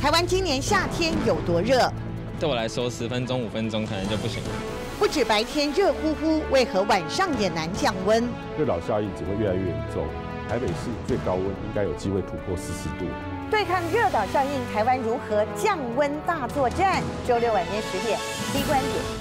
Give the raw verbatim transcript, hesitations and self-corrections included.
台湾今年夏天有多热？对我来说，十分钟、五分钟可能就不行了。不止白天热乎乎，为何晚上也难降温？对热岛效应只会越来越严重。台北市最高温应该有机会突破四十度。对抗热岛效应，台湾如何降温大作战？周六晚间十点，第一观点。